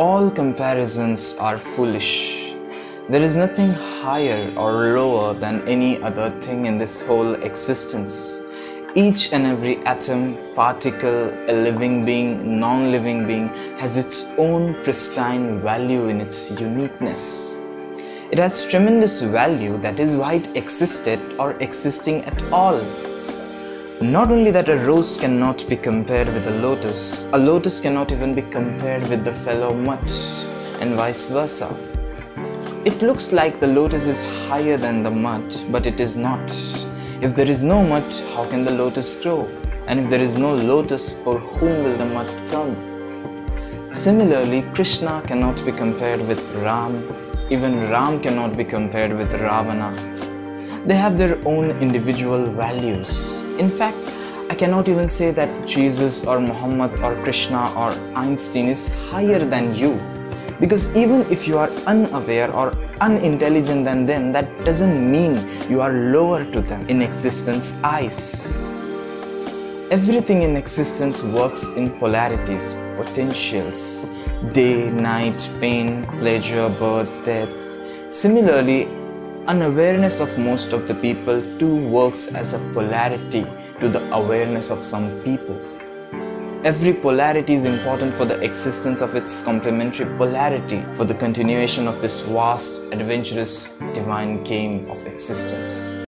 all comparisons are foolish. There is nothing higher or lower than any other thing in this whole existence. Each and every atom, particle, a living being, non-living being has its own pristine value in its uniqueness. It has tremendous value, that is why it existed or existing at all. Not only that, a rose cannot be compared with a lotus cannot even be compared with the fellow mud, and vice versa. It looks like the lotus is higher than the mud, but it is not. If there is no mud, how can the lotus grow? And if there is no lotus, for whom will the mud come? Similarly, Krishna cannot be compared with Ram. Even Ram cannot be compared with Ravana. They have their own individual values. In fact, I cannot even say that Jesus or Muhammad or Krishna or Einstein is higher than you. Because even if you are unaware or unintelligent than them, that doesn't mean you are lower to them in existence eyes. Everything in existence works in polarities, potentials, day, night, pain, pleasure, birth, death. Similarly, unawareness of most of the people too works as a polarity to the awareness of some people. Every polarity is important for the existence of its complementary polarity, for the continuation of this vast, adventurous, divine game of existence.